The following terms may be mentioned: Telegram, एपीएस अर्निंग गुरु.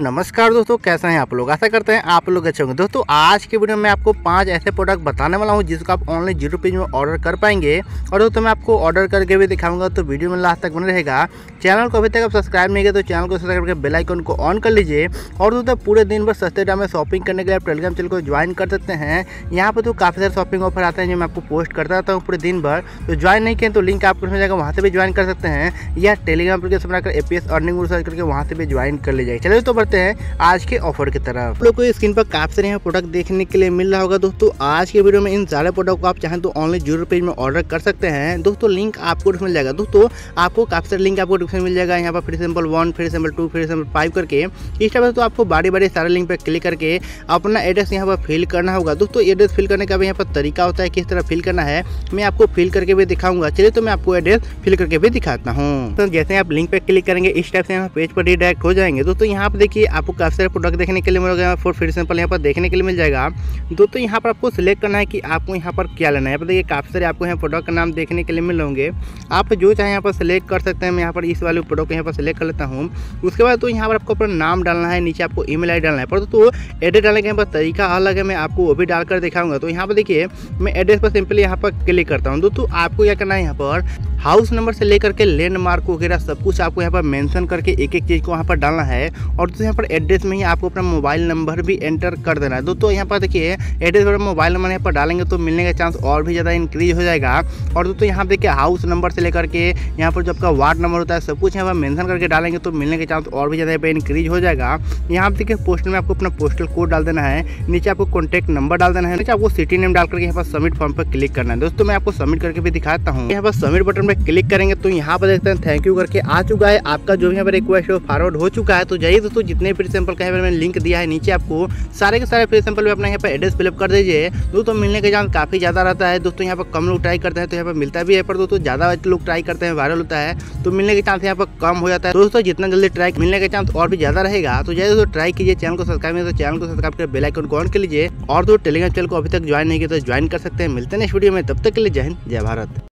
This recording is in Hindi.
नमस्कार दोस्तों, कैसे हैं आप लोग। आशा करते हैं आप लोग अच्छे होंगे। दोस्तों आज के वीडियो में आपको 5 ऐसे प्रोडक्ट बताने वाला हूं जिसको आप ऑनलाइन 0 पेज में ऑर्डर कर पाएंगे और दोस्तों मैं आपको ऑर्डर करके भी दिखाऊंगा। तो वीडियो में लास्ट तक बने रहेगा। चैनल को अभी तक आप सब्सक्राइब नहीं किया तो चैनल को सब्सक्राइब करके बेल आइकन को ऑन कर लीजिए। और दोस्तों पूरे दिन भर सस्ते दाम में शॉपिंग करने के लिए आप टेलीग्राम चैनल को ज्वाइन कर सकते हैं। यहाँ पर तो काफ़ी सारे शॉपिंग ऑफर आते हैं जो मैं आपको पोस्ट करता रहता हूँ पूरे दिन भर। तो ज्वाइन नहीं किए तो लिंक आपको मिल जाएगा, वहाँ से भी ज्वाइन कर सकते हैं या टेलीग्राम एप्लीकेशन बनाकर एपीएस अर्निंग गुरु सर्च करके वहाँ से भी ज्वाइन कर लीजिए। चलिए तो हैं आज के ऑफर की तरफ। आप लोग को स्क्रीन पर काफी सारे प्रोडक्ट देखने के लिए मिल रहा होगा। दोस्तों आज के वीडियो में इन सारे प्रोडक्ट को आप चाहें तो ऑनलाइन 0 पेज में ऑर्डर कर सकते हैं। दोस्तों लिंक आपको मिल जाएगा। दोस्तों आपको काफी सारे लिंक आपको डिस्क्रिप्शन मिल जाएगा। यहाँ पर फिर सैम्पल 1, फिर सैम्पल 2, फिर सैम्पल 5 करके इस टाइप से। तो आपको बारी बारी सारे लिंक पर क्लिक करके अपना एड्रेस यहाँ पर फिल करना होगा। दोस्तों एड्रेस फिल करने का भी यहाँ पर तरीका होता है, किस तरह फिल करना है मैं आपको फिल करके भी दिखाऊंगा। चलिए तो मैं आपको एड्रेस फिल करके भी दिखाता हूँ। जैसे आप लिंक पर क्लिक करेंगे इस टाइप से यहाँ पेज पर रिडायरेक्ट हो जाएंगे। दोस्तों यहाँ पर कि आपको काफ़ी सारे प्रोडक्ट देखने के लिए मिलेगा। फिर सैम्पल यहाँ पर देखने के लिए मिल जाएगा। दोस्तों यहाँ पर आपको सिलेक्ट करना है कि आपको यहाँ पर क्या लेना है। पर देखिए काफ़ी सारे आपको यहाँ प्रोडक्ट का नाम देखने के लिए मिल होंगे। आप जो चाहे यहाँ पर सिलेक्ट कर सकते हैं। मैं यहाँ पर इस वाले प्रोडक्ट को यहाँ पर सिलेक्ट कर लेता हूँ। उसके बाद तो यहाँ पर आपको अपना नाम डालना है, नीचे आपको ई मेल आई डी डालना है। पर तो एड्रेस डालने का यहाँ पर तरीका अलग है, मैं आपको वो भी डालकर दिखाऊंगा। तो यहाँ पर देखिए मैं एड्रेस पर सिंपली यहाँ पर क्लिक करता हूँ। दोस्तों आपको क्या करना है, यहाँ पर हाउस नंबर से लेकर के लैंडमार्क वगैरह सब कुछ आपको यहाँ पर मेंशन करके एक एक चीज़ को वहाँ पर डालना है। और दोस्तों यहाँ पर एड्रेस में ही आपको अपना मोबाइल नंबर भी एंटर कर देना है। दोस्तों यहाँ पर देखिए एड्रेस पर मोबाइल नंबर यहाँ पर डालेंगे तो मिलने का चांस और भी ज़्यादा इंक्रीज हो जाएगा। और दोस्तों यहाँ पर देखिए हाउस नंबर से लेकर के यहाँ पर जो आपका वार्ड नंबर होता है सब कुछ यहाँ पर मेंशन करके डालेंगे तो मिलने का चांस और भी ज़्यादा यहाँ पर इंक्रीज हो जाएगा। यहाँ पर देखिए पोस्टल में आपको अपना पोस्टल कोड डाल देना है, नीचे आपको कॉन्टैक्ट नंबर डाल देना है, नीचे आपको सिटी नेम डाल करके यहाँ पर सबमिट फॉर्म पर क्लिक करना है। दोस्तों मैं आपको सबमिट करके भी दिखाता हूँ। यहाँ पर सबमिट बटन क्लिक करेंगे तो यहाँ पर देखते हैं थैंक यू करके आ चुका है। आपका जो भी यहाँ पर रिक्वेस्ट है फॉरवर्ड हो चुका है। तो जाइए दोस्तों जितने फ्री सैंपल का यहाँ पर मैंने लिंक दिया है नीचे आपको सारे के सारे फ्री सैंपल में अपना यहाँ पर एड्रेस फिलअप कर दीजिए। दोस्तों मिलने का चांस काफ़ी ज़्यादा रहता है। दोस्तों यहाँ पर कम लोग ट्राई करते हैं तो यहाँ पर मिलता भी है, पर दोस्तों ज़्यादा लोग ट्राई करते हैं वायरल होता है तो मिलने का चांस यहाँ पर कम हो जाता है। दोस्तों जितना जल्दी ट्राई मिलने का चांस और भी ज़्यादा रहेगा। तो जाइए दोस्तों ट्राई कीजिए। चैनल को सब्सक्राइब नहीं तो चैनल को सब्सक्राइब कर बेल आइकन को ऑन कर लीजिए। और दोस्तों टेलीग्राम चैनल को अभी तक ज्वाइन नहीं किया तो ज्वाइन कर सकते हैं। मिलते हैं नेक्स्ट वीडियो में, तब तक के लिए जय हिंद जय भारत।